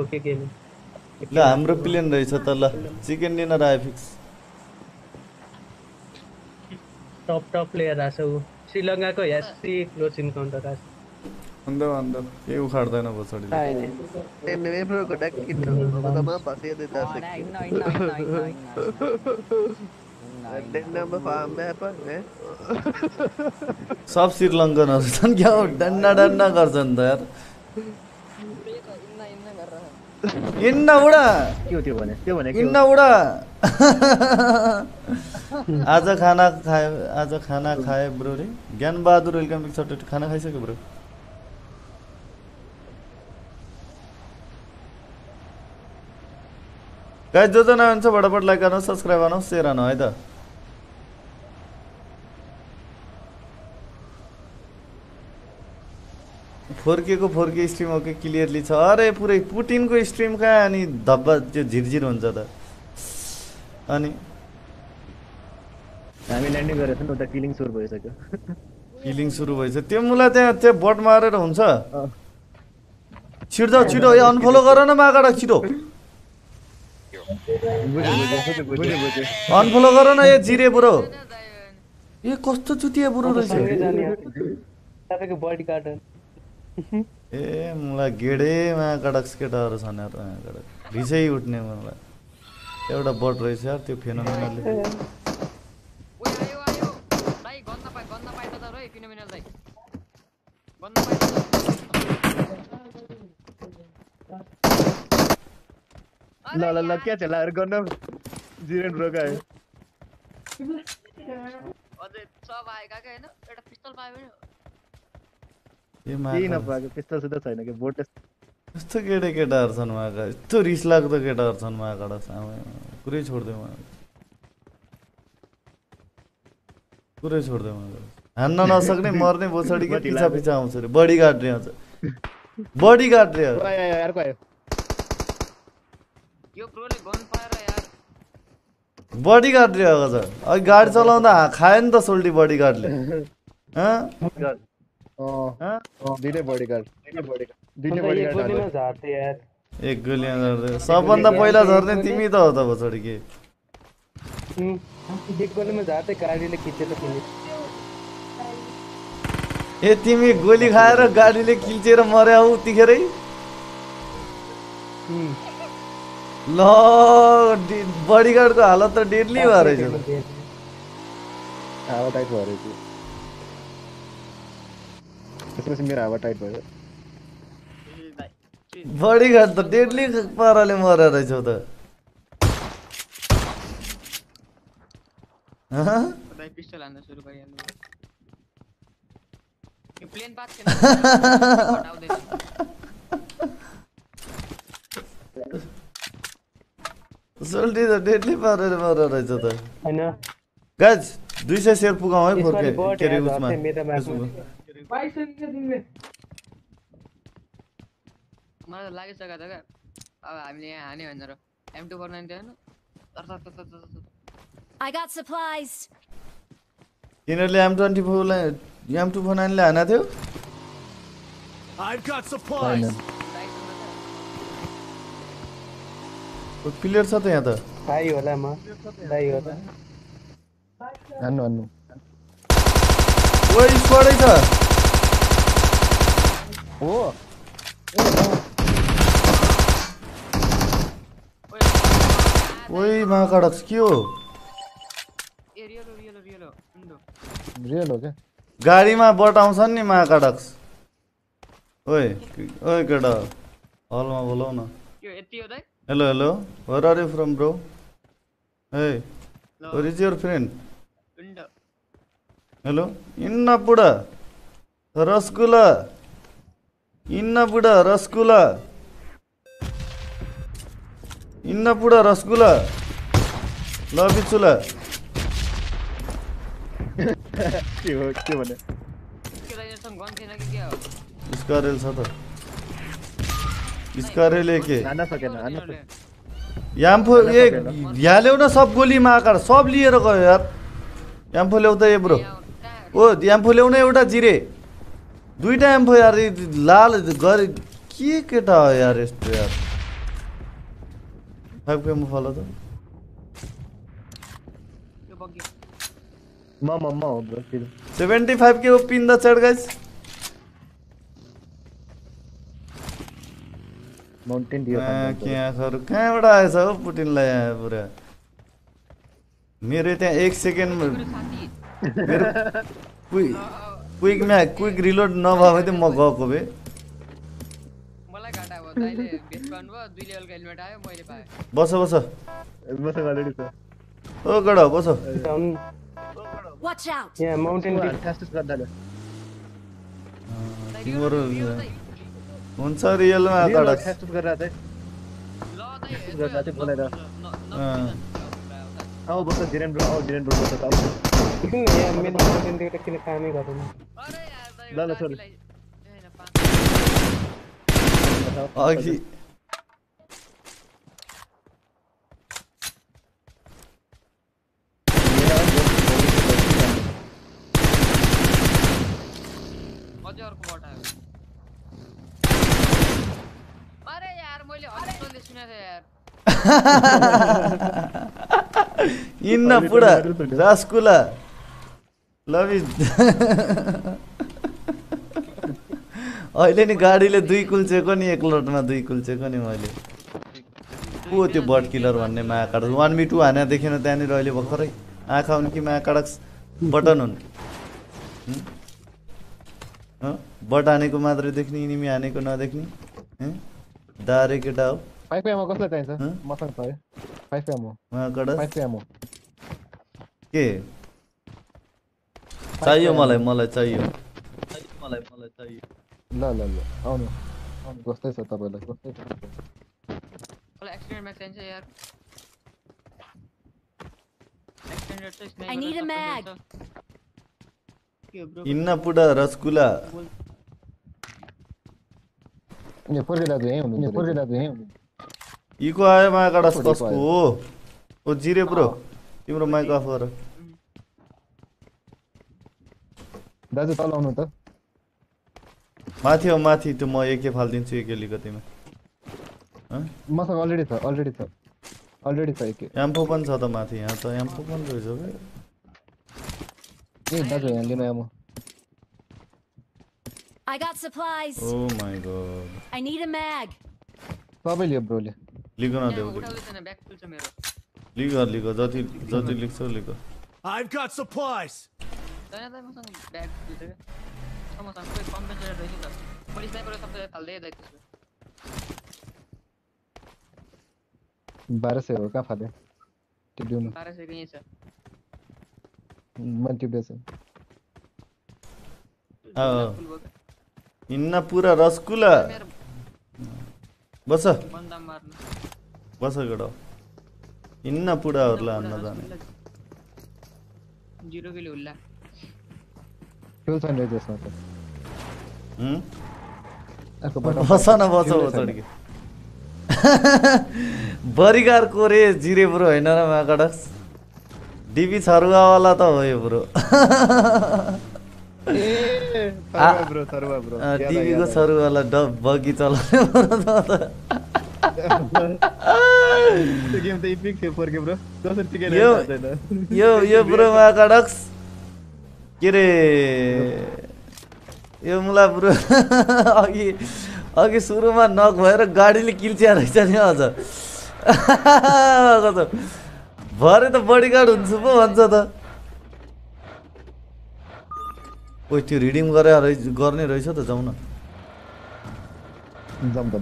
Okay game ला हाम्रो plane रहेछ त ल चिकन डिनर आयो फिक्स टप टप प्लेयर आछौ श्रीलंका को एससी क्लोज इन्काउन्टर आछ भन्दा भन्दा के उखाड्दैन बछडी ए मेरे ब्रो को डक किन तमा पासे दे जा सकते नंबर फार्म में पर है सब श्रीलंकन छन् क्या डन्ना डन्ना गर्छन् त यार इन्ना उडा के हो इन्ना उडा आज खाना खाए ब्रो रे ज्ञान बहादुर वेलकम टु सटट खाना खाइसक्यो ब्रो गाइस जो जो नयाँ हुन्छ फटाफट लाइक गर्नु सब्स्क्राइब गर्नु शेयर गर्नु है त फोर्के स्ट्रीम ओके क्लियरली छ अरे पुरै पुटिन को स्ट्रीम का अनि धब्बा त्यो झिरझिर हुन्छ त अनि हामी ल्यान्डिङ गरेछन् उता किलिङ सुरु भइसक्यो किलिङ सुरु भइसक्यो त्यो मुला त्यहाँ त्यो बट मारेर हुन्छ छिड्दा छिडो ए अनफलो गर न मागाडा छिडो अनफलो गर न ए जिरे ब्रो ए कस्तो चुतिया ब्रो रहेछ तपाईको बडी गार्डन ए मलाई गेडेमा कडक्स केटाहरु छन् यार कडक रिसै उठ्ने मलाई एउटा बट रहेछ यार त्यो फेनोमेनल ले ओइ आयो आयो भाइ गन्न पाए त रे फेनोमेनल दाइ गन्न पाए ल ल ल के चला यार गन्न जिरेन ब्रो गए अझै सब आएका के हैन एउटा पिस्तल पाए भने ए माइन पाके पिस्तल सुदा छैन के बोट यस्तो गेडे केटाहरु छन् माका यस्तो रिस लाग्दो केटाहरु छन् माकाडा सामै कुरै छोड्दै म कुरै छोड्दै म हान्न नसक्ने मर्ने बोछडी के पिछा पिछा आउँछ रे बडीगार्ड रे आउँछ बडीगार्ड रे यार को आयो यो ब्रोले गन फायर यार बडीगार्ड रे आउँछ अ गाडी चलाउँदा खाए नि त सोल्डी बडीगार्डले ह एक गोलियां झर्दै सबभन्दा पहिला झर्दै तिमी त हो त बछडी के ए तिमी गोली खाएर गाडीले किल्चेर मर्या हौ तिखेरै ल बडीगार्डको हालत त डेडली भयो रहेछ त्यसपछि मेरो हावा टाइट भयो बडीगार्ड त डेडली पाराले मरे रहेछौ त ह भाइ पिस्टल हान्न सुरु गरिहाल्नु यो प्लेन पास छैन हटाउँदै सोल्डी त डेडली पाराले मरे रहेछौ त हैन गाइस 200 शेयर पुगाऊ है फोरके के रे उसमा मलाई लागिसक्यो त अब हामीले यहाँ हाने भनेर M249 थियो हैन I got supplies तिनीहरुले M24 lie M249 ले हाना थियो I've got supplies को प्लेयर छ त यहाँ त भाइ होला म भाइ होला भन्नु भन्नु ओइ स्क्वाडै छ ओ ओइ माकडक्स के हो ए रियल हो क्या गाडीमा बटाउँछन् नि माकडक्स ओइ ओइ केटा हलमा बोलौ न यो यति हो दाइ hello hello where are you from bro hey what is your friend hello इन्ना पुडा रसगुल्ला इन्ना बुढा रसगुल्ला लबी चुला के हो के भने केटाहरुसँग गन थिएन कि के हो स्कारल छ त स्कारलले के हान्न सकेन याम्फो ए ल्याउ न सब गोली माकार सब लिएर गयो यार याम्फो ल्याउ त ए ब्रो ओ याम्फो ल्याउ न एउटा जिरे दुईटा एम्फो यार लाल गरे के केटा हो यार यस्तो यार आपके मुंह वाला तो मामा मामा उधर किल 75 के OP in the chat guys. Mountain dear क्या सर कहां बड़ा है सब पुटिन लाया है पूरा मेरे ते 1 सेकंड में मेरे क्विक में क्विक रिलोड न भावे त म गको बे मलाई काटा हो तैले बेस पाउनु हो 2 लेभल का हेलमेट आयो मैले पाए बस बस बस गाडी छ ओ गडा बस watch out yeah mountain deer fastest gadala timur huncha real ma kada fastest garra thai la thai gadate bolera ha bosa jiren bro jiren bro bosa kaam yeah main mountain deer ta kile kaam hi garnu are yaar la sorry okay और कोटा है। अरे यार मैले hospital सुने थे यार। इन्ना पूरा रसगुल्ला लव इज अहिले नि गाडीले दुई कुल्चेको नि एक लटमा दुई कुल्चेको नि मैले। ओ त्यो बट किलर भन्ने मायाकाडक 1v2 हाने देखेन त्यनी र अहिले भखरै आँखा उनकी मायाकाडक बटन हुन। बट आने को मात्र देखनी इनिमी आने को ना देखनी हैं दारे केटा हो 5 एमो कसले चाहिन्छ मसँग छ 5 एमो म कडस 5 एमो के चाहियो मलाई मलाई चाहियो ल ल ल आउनु आउनु कस्तै छ तपाईलाई कस्तै छ मलाई एक्सटेन्ड म्याग चाहिन्छ यार एक्सटेन्डर चाहिँ sniper I need a mag इन्ना पुडा रसगुल्ला इको आयो माका रसकसको ओ जिरे ब्रो तिम्रो माइक अफ गर दाजु तल आउनु त माथि हो माथि त म एके फाल्दिन्छु एके लिकतिमा ह मसँग अलरेडी छ एके एम्पो पनि छ त माथि यहाँ त एम्पो पनि रहेछ बे ये दाजु यहाँ लिन आयो म I got supplies Oh my god I need a mag सबैले लियो ब्रो ले लिगन देऊ लिग जति लिख्छौ लिग I've got supplies तना त मसँग ब्याग दिदे मसँग कुनै कम्पेन्सेटर रहेछ त पुलिस स्नाइपर सबैले फाल्दै दैछु 1200 हो का फाले टिप्दिउ न 1200 यही छ मल्टीप्लेसन आ इन्ना पूरा रसगुल्ला बस बन्दा मार्नु बस गडो इन्ना पूरा हरला अन्न जाने 0 किलो हल्ला फ्यूल सन्डे जसमा त आको बसना बसो तडके बरिगार कोरे जिरे ब्रो हैन र माकडस डीबी थरुवा वाला तो हो ब्रो ए थरुवा ब्रो डीबी को थरुवा वाला डब बगी चलाने ब्रो तो गेम तो इपिक छ फोर के ब्रो दोसर टिके नै छैन यो यो ब्रो माकडक्स के रे यो मुला ब्रो अघि सुरुमा नक भएर गाडीले किल्च्या रहेछ नि अझ गजब भरे त बॉडीगार्ड हुन्छु पो भन्छ त ओइ त्यो रिडिम गरे गर्ने रहेछ त जाउँ न जाउँ त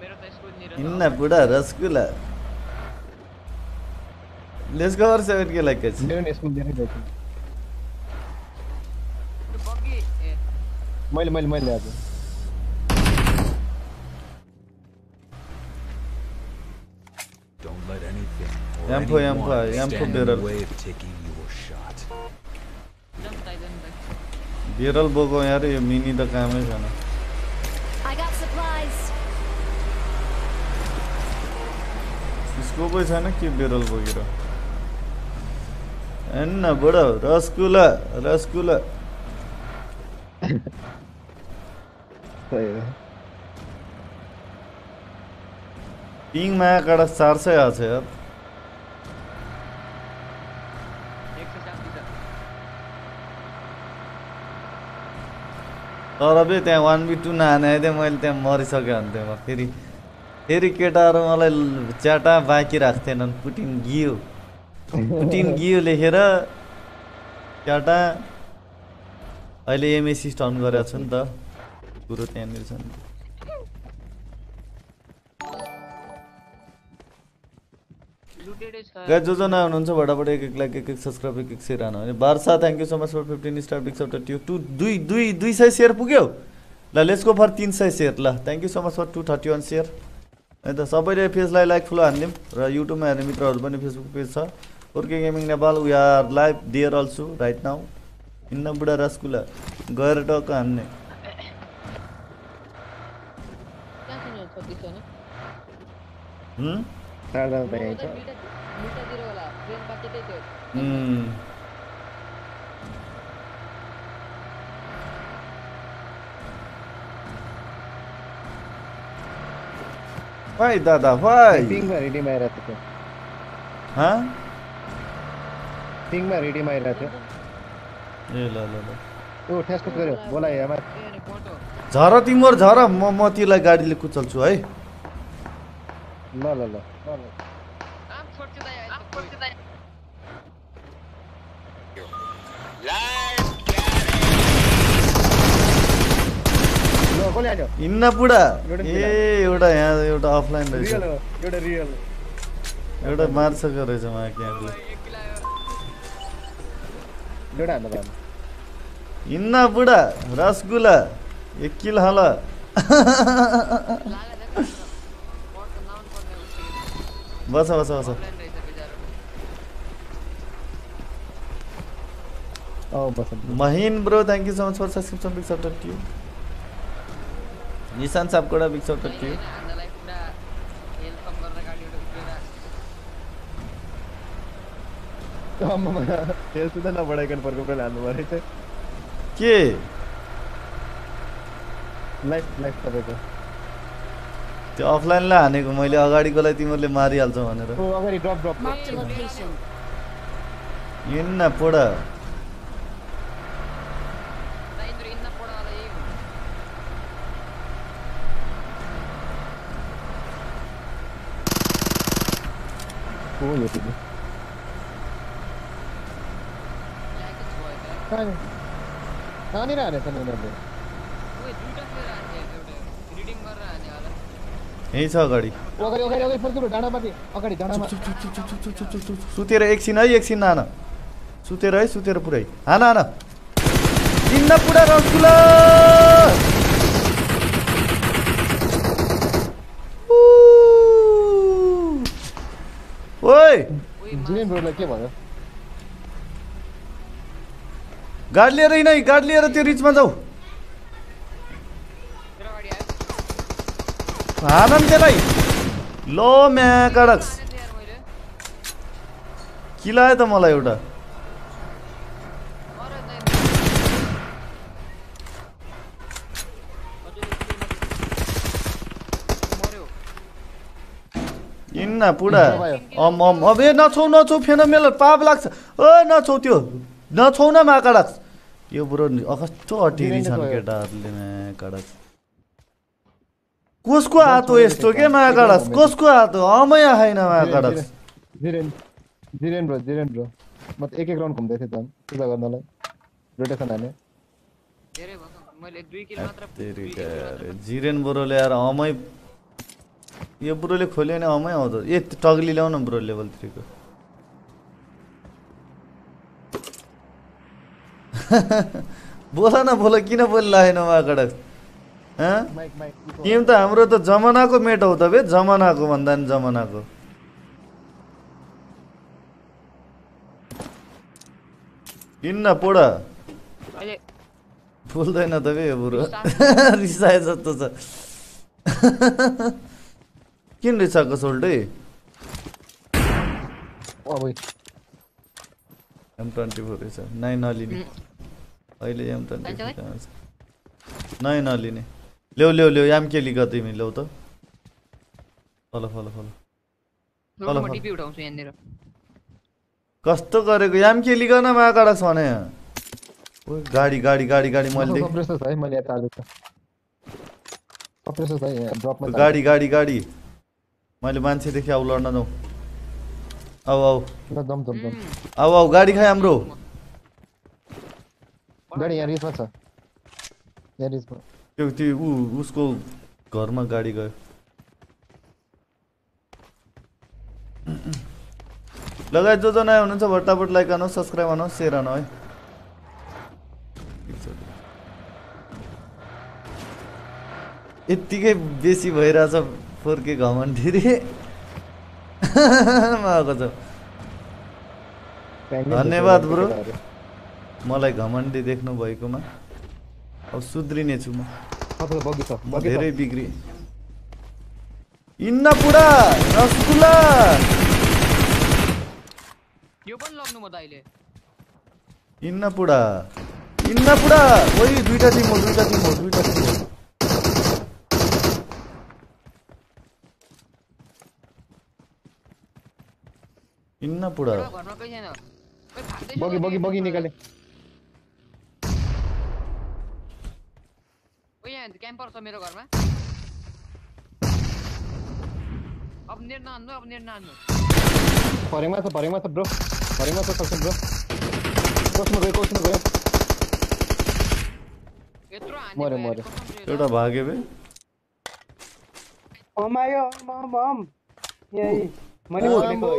मेरो त स्कुल नि रहछ इन्ना बुढा रसगुल्ला लेट्स गो फर 7 के लाइक गर्छ मेरो स्कुल देखाइ दैछ मैले आज एम्फो बेरल बेरल बोको यार यो मिनी त कामै छैन स्कोपै छैन के बेरल बोकेर हैन बडो रसगुल्ला रसगुल्ला ping मैं कड़ा 400 से यार 140 और अभी ते 1v2 ना आने दे मैले ते मरिसक्यो अन्ते म फेरि फेरि केटाहरु मलाई चाटा बाकी राख्दैनन् पुटिन गियो लेखेर चाटा अहिले एमएसी स्टन गरेको छ नि त पुरो त्यहाँ मिल्छ नि गाइस जो जो नया हुनुहुन्छ फटाफट एक एक लाइक एक सब्सक्राइब एक शेयर हान्नु भने बारसा thank you so much for 15 star big support to 200 share पुग्यो ल लेट्स गो फर 300 शेयर ल thank you so much for 231 share है त सबैले पेजलाई लाइक फलो हान्दिम र युट्युबमा हेर्ने मित्रहरु पनि फेसबुक पेज छ ओर्के gaming Nepal we are live there also right now in the बुढा रसगुल्ला गएर टक हान्ने टाढा भएछ मुटातिर होला ब्रेन पाकेटै थियो भाइ दादा भाइ पिङ रेडी माइरा थियो ह पिङ मा रेडी माइरा थियो ए ल ल ल ओ ठ्यास्क गर्यो बोला यामा झर तिम्रो झर म तिमीलाई गाडीले कुचल्छु है ल ल ल इन्ना पुडा ए एउटा यहाँ एउटा अफलाइन रहेछ एउटा रियल एउटा मार्छ गरेछ मलाई क्याकले एउटा हान्दा भयो इन्ना पुडा रसगुल्ला एक किल हाल बस बस बस ओ बस महीन bro thank you so much for subscription big shot to you Nishan साहब कोड़ा बिग शॉट टू यू तो मम्मा तेल सुधा ना बड़ा आइकन पर को पे लानु भरे छ के लाइफ लाइफ तबेको त्यो अफलाइन ला हानेको मैले अगाडीकोलाई तिमीले मारिहाल्छौ भनेर ओ अगाडि ड्रप ड्रप इन्ना पोडा ओ यो तिमी कानी कानी राले त नन्दले ओइ दुईटा फेर आथे एउटा रिडिङ गरेर आथे होला यही छ अगाडि अगाडि अगाडि अगाडि फर्किनु डाँडा माथि अगाडि डाँडा माथि सुतेर एकछिन है एकछिन नाना सुतेर पुरै हाना हाना इन्ना पुडा रसगुल्ला ओइ जुनियर ब्रोलाई के भन्यो गाडी लिएर त्यो रिचमा जाऊ लो मैं कड़क्स किला तो मैं एटा इन्ना पुड़ा अम अम अब ए नछौ फेन मेल पाप लाग्छ ओ नछौ त्यो नछौ न मा कड़क्स यो बुरो अकस्तो हटिरी छन् केटाहरुले मैं कड़क्स कसको आतो यस्तो के मागाडस कसको आतो अमया हैन मागाडस जिरेन ब्रो म एक राउन्ड घुम्दै थिए त पूजा गर्नलाई रोटेशन हाने धेरै भयो मैले 2 किल मात्र जिरेन ब्रोले यार अमै यो ब्रोले खोल्यो नि अमै आउँदो ए टगली ल्याउन ब्रो लेभल 3 को बोला किन बोल्ला हैन मागाडस टीम तो हम तो जमाना को मेट हो त बे जमाना को भन्दा नि जमाना को इन्ना पोड़ा बोल्दैन त बे बुरो रिसाए जस्तो छ किन रिसाको सोल्टै M24 छ 9 नलिने अहिले M24 छ नहीं नलिने ल्याउ याम के लिग तिमी ल्याउ त फलो फलो फलो फलो मटीपी उठाऊं से यानेर कस्तो गरेको याम केली गर्न माकडा सने ओइ गाडी गाडी गाडी गाडी मैले देख कम्प्रेसर भाइ मैले यहाँ हालेको कम्प्रेसर भाइ ड्रप मा गाडी गाडी गाडी मैले मान्छे देखि आउ लड्न जाऊ आउ आउ एकदम दम दम आउ आउ गाडी खाइ हाम्रो गाडी यहाँ रिसमा छ यहाँ रिसमा त्यो त्यो उसको घरमा गाडी गयो लगाय जो जो नयाँ हुनुहुन्छ भट्टाभट लाइक गर्नु सब्स्क्राइब गर्नु शेयर गर्नु है यतिकै बेसी भइराछ 4K घमण्डी रे माको छ धन्यवाद ब्रो मलाई घमण्डी देख्नु भएकोमा अब सुध्रिने छु म तपाईको बगी छ धेरै बिग्री इन्ना पुडा रसगुल्ला यो पनि लग्नु म दाइले इन्ना पुडा ओइ दुईटा टिम हो इन्ना पुडा घरमा के छैन बगी निकाले ओइ यहाँ क्याम्पर छ मेरो घरमा अब निर्णय नन्नु परेमा छ ब्रो सक्सन ब्रो कोस्मा गयो यत्रो हानि मरे एउटा भागे बे ओमायो मम यही मैले बोलेको हो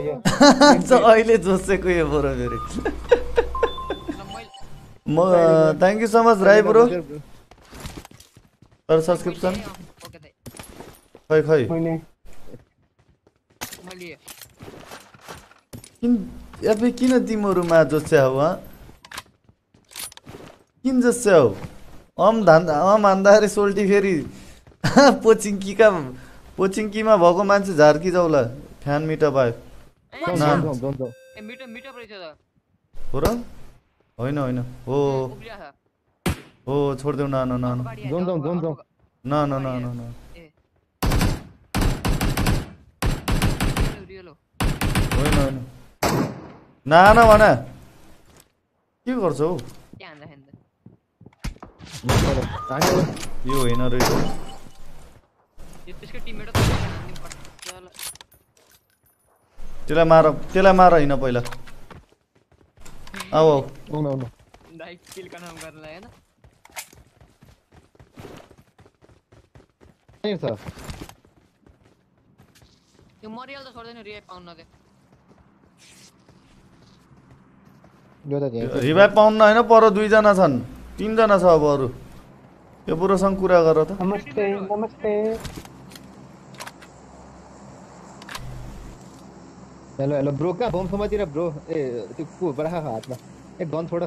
यो अहिले जोसेको यो ब्रो मेरो म thank you so much Rai bro तर सब्स्क्रिप्सन खै मैले किन एफे किन तिमीहरुमा जोस्या हो किन जोस्या हो आम धान्दारे सोल्टी फेरि पोचिङकीमा भएको मान्छे झारकी जाउला फ्यान मिटर भयो ए मिटर परेछ त हो र हैन हो हो छोड्देऊ न जाऊ न ना भने के गर्छ हौ यो हैन रे यो त्यसको टिममेट त्यसलाई मार हैन पहिला आऊ आऊ लाइक किल कन्फर्म गर्न हैन के छ यो मरियल त छोड्दैन रिवाइभ पाउन नदे रिवाइभ पाउन हैन पर दुई जना छन् तीन जना छ अब अरु यो बुरोसँग कुरा गर त नमस्ते हेलो ब्रो का बम समातिर ब्रो ए त्यो को बराखा हातमा एक गन छोड अ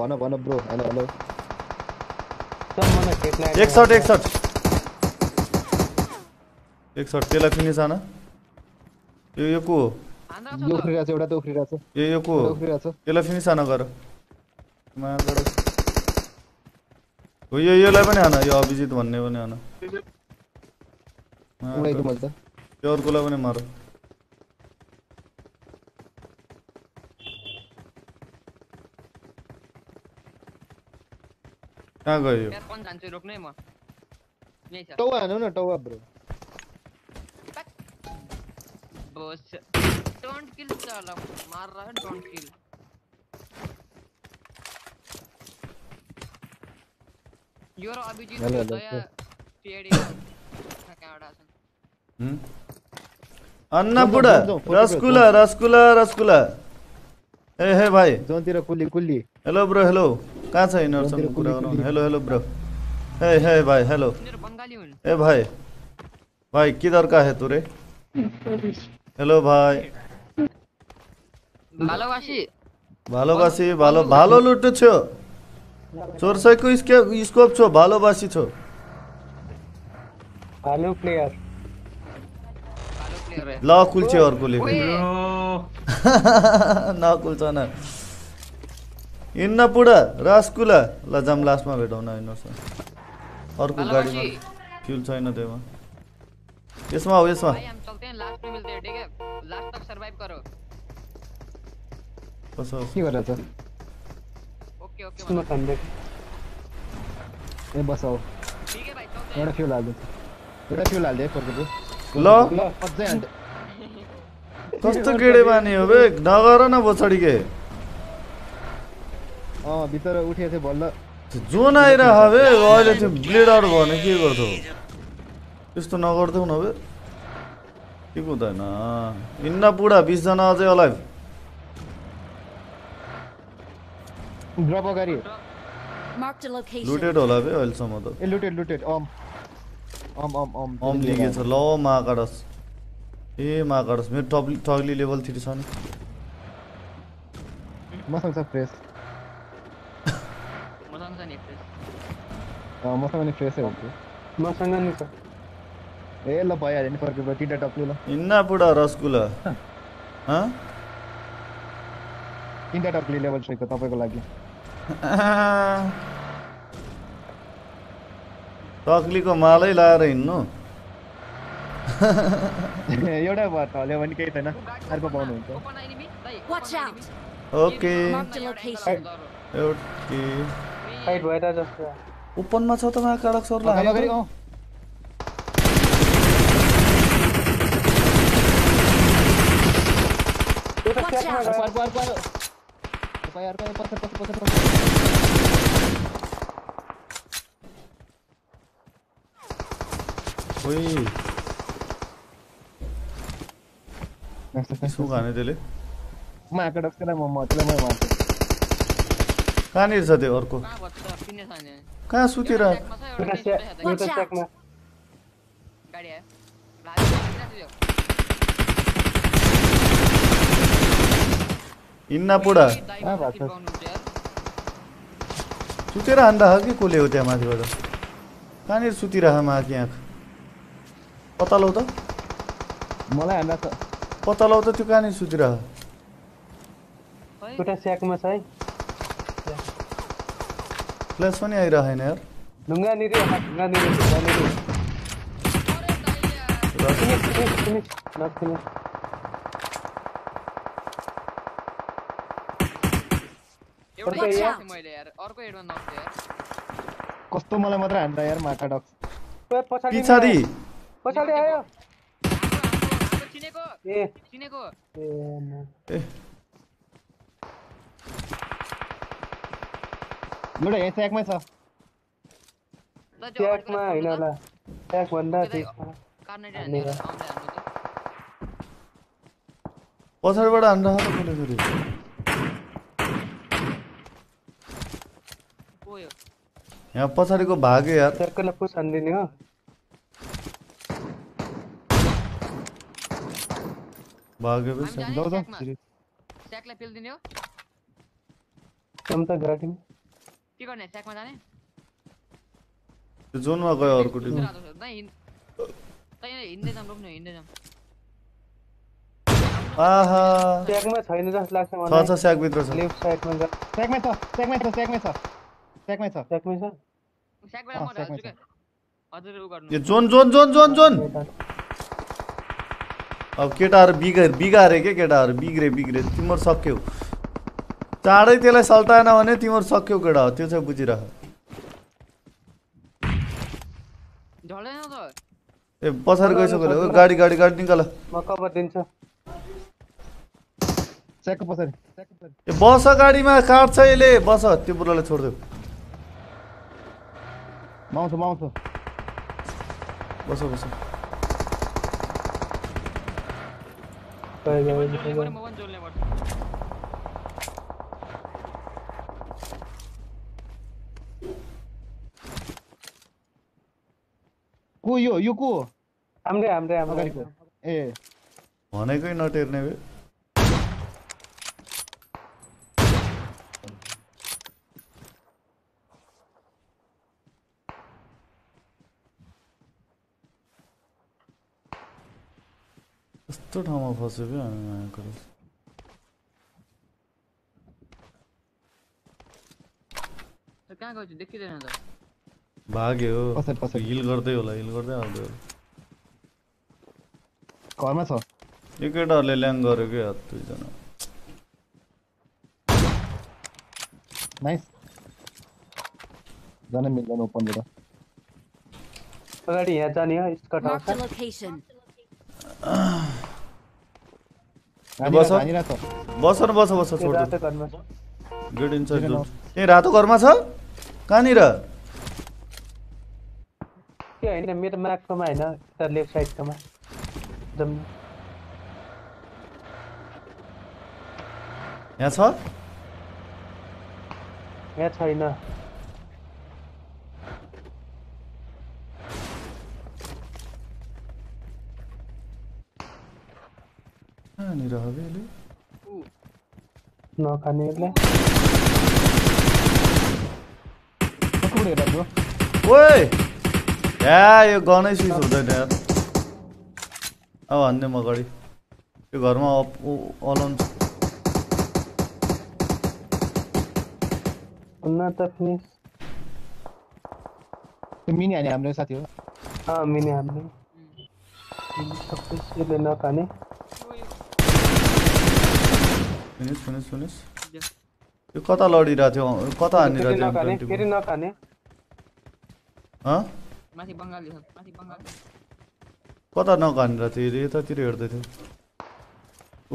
भन ब्रो हेलो सब मलाई केटना एक शॉट तेला फिनिश आना यो को उफ्रिरहेछ यो को तेला फिनिश आना गर मा गडो हो यो लाई पनि आना यो अभिजित भन्ने पनि आना उडाइदो मल्दा यो अर्कोलाई पनि मार कहाँ गयो यार कोन जान्छु रोक्नै म यही छ टौवा हानु न टौवा ब्रो बस डोन्ट किल चला मार रहा है डोन्ट किल यो र अभिजित दया टेडी काडास अन्ना बुढा रसगुल्ला ए हे भाइ जोतिर कुल्ली हेलो ब्रो हेलो कहाँ छ इनरसँग कुरा गर्नु हेलो ब्रो हे भाइ हेलो ए भाइ के दरकार है तोरे हेलो भाइ भालोबासी लुट छो चोरसैको स्कोप छो भालोबासी छो भालो प्लेयर ल कुल्छ अर्कोले न कुल्छ न इन्ना पुडा रसगुल्ला ल जाम लास्टमा भेटौँ न इनरसँग अर्को गाडीमा फ्यूल छैन देमा यसमा आओ यसमा भाई हम चलते हैं लास्ट में मिलते हैं ठीक है लास्ट तक सरवाइव करो बस ठीक हो रहा था ओके ओके तुम अंदर ए बस आओ ठीक है भाई चलते हैं थोड़ा फ्यूल डाल दे करके दो लो फट जाए कस्तो गेडे बानी हो बे नगर न बछडी के अ भित्र उठे थे बल्ल जोन आइरा हवे अहिले त्यो ब्लेड आउट भने के गर्छौ त्यस्तो नगर्दैउ न बे के हुँदैन इन्ना पुडा 20 जना अझै अलाइभ ड्रप अगाडि मार्क द लोकेसन लुटेड होला बे अहिले सम्म त ए लुटेड लुटेड अम लिगेछ ल माकडस ए माकडस मेरो टगली लेभल 3 छ नि मसँग छ फ्रेश मसँग नि फ्रेश हो मसँग नि छ ए ल भाइ हैन फर्के बा टिटा टपली ल इन्ना पुडा रसगुल्ला ह टिटा टपली लेभल 3 को तपाईको लागि टकलीको मालै लाएर हिन्नु एउटा बात हाल्यो भने केही छैन अर्को पाउनु हुन्छ ओके ओके फाइट भएता जस्तो ओपन मा छ त मा काडक सरला हाल गरि औ एउटा क्याच मा पार पार पार भाइ अर्को पछि पछि पछि ओइ नस्ता कसो गाने देले मा काडक सला म मतलब म मार्छु कानी छ त्यो अर्को कहाँ सुतिर इन्ना पुडा सुतिर हान्दा हो कि कसले हो त्यहाँ माथिबाट कहाँनिर सुतिर माथि आँख पत्ता लगाऊ त मलाई हान्दा त पत्ता लगाऊ त त्यो कहाँनिर सुतिर एउटा स्याकमा छ है प्लस पनि आइरहेन यार ढुंगा नि रे ढुंगा नि रे बने रे एउटा यार मैले यार अर्को हेडमा नक्थे यार कस्तो मलाई मात्र हान्दा यार माका डक पछाडी पछाडी आयो चिनेको ए एउटा यहाँ ट्याकमै छ ट्याकमा हैन होला ट्याक भन्दा कार्नेट हान्ने हो पछाडबाट हान्दा हो कुनै गरी ओयो यहाँ पछाडीको भाग्यो यार सरकले पुस हान्दिने हो भाग्यो बे जाऊ जाऊ ट्याकलाई पेल दिने हो कम त गराटिम के गर्ने ट्याक मा जाने त्यो जोन मा गयो अर्को टिम तै हिन्दै जाम रोक्नु हिन्दै जाम आहा ट्याक मा छैन जस्तो लाग्छ मलाई छ स्याक भित्र छ लेफ्ट साइड मा ट्याक मा छ ट्याक मा छ ट्याक मा छ ट्याक मा छ ट्याक मा छ स्याक बेला म हजुर हजुर उ गर्नु यो zone zone zone zone zone अब केटाहरु बिगारे के केटाहरु बिग्रे तिम्रो सक्यौ चाँडै त्यसलाई सल्टाएन भने तिम्रो सक्यौ केडा हो त्यो चाहिँ बुझिरह झलेन त ए पछाडी गइसक्यो ओ गाडी गाडी गाडी निकाल म कभर दिन्छु चेक पछाडी ए बस गाडीमा काट्छ यसले बस त्यो बुढोले छोड्देऊ माउछु बस गयो को यो को हाम्रो अगाडिको ए भनेकै नटेर्ने बे यस्तो ठाउँमा फस्यो बे हामी मायाको कहाँ गयो देखिदैन त भाग्यो हिल गर्दै होला हिल गर्दै आउँदै घरमा छ एकैटाहरुले ल्याङ गर्यो के हात दुई जना नाइस जाने मिल्दैन ओपन गरेर अगाडि यहाँ जानी हो यसको टाउको बस बस बस बस छोड गेट इन्साइड जो ए रातो घरमा छ कानी र के हैन मेरो मार्कमा हैन यता लेफ्ट साइडमा जम यहाँ छ यहाँ छैन अनि रहबेले नखानेले पकड्यो दाजु ओए या यो गनै स्विच हुँदैन यार अब भन्ने म गडी यो घरमा अलोन उन्ना त फिनिश मिनी अनि हाम्रो साथी हो अ मिनी हाम्रो सबै सेले नखाने सुनिस सुनिस सुनिस यो कता लडिरा थियो कता हानिरा थियो केरी नखाने ह माथि बंगाली कता नखानिरा थियो यतातिर हेर्दै थियो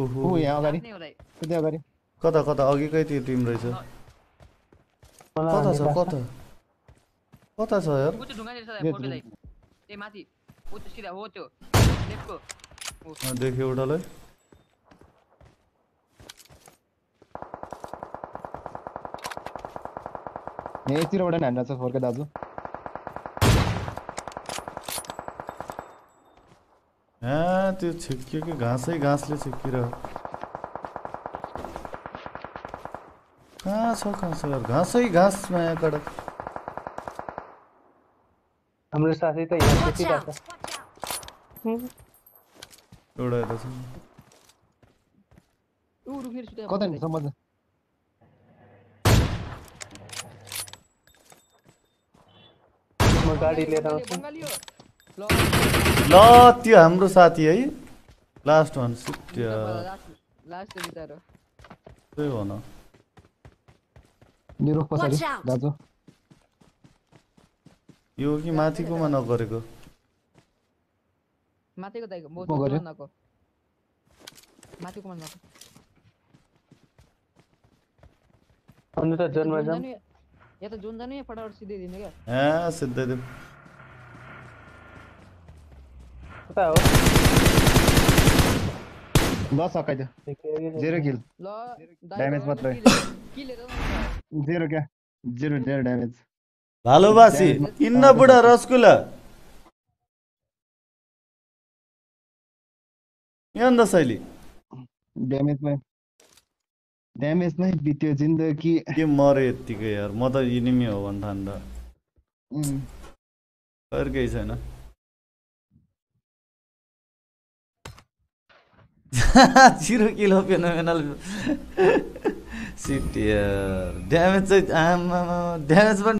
ओहो ओ यहाँ अगाडि त्यतै अगाडि कता कता अघिकै त्यो टिम रहेछ कता छ कता कता छ यार उते ढुङ्गा रहेछ फोटोलाई ए माथि उते सिधा हो त्यो लेफ्टको हो देखे एउटालाई ने तिरबाट हान्दा छ फोरका दाजु ए त्यो छिक्किएको घाँसै घाँसले छिक्किरा घाँस यार घाँसै घाँस माया कडा हाम्रो साथी त यहाँ छिक्किराछ एउटा हेर्छ उ रुखेर सुत्या कता नि समझ गाडी लिएर ल त्यो हाम्रो साथी है लास्ट वान सिट लास्ट बिचार हो के भन मेरो पछाडी दाजु यो कि माथिकोमा नगरेको माथिको दाइको म नगरेको माथिकोमा नगरेको अनि त जन्म जाम ये तो जोन जाने फटाफट सीधे देने क्या हां सीधे दे पता हो बस आकाइ दे 0 किल डैमेज मत रहे किल ले दो 0 क्या 0 डैमेज ভালোবাসি ইন্না বুড়া রসগোল্লা यंदा शैली डैमेज में डैमेज नहीं बित्यो जिंदगी के मरे यतिकै यार म त एनिमी हो भन ठान्दा फरकै छैन जीरो किलो फेनोमेनल सिट यार डैमेज चाहिँ आमा डैमेज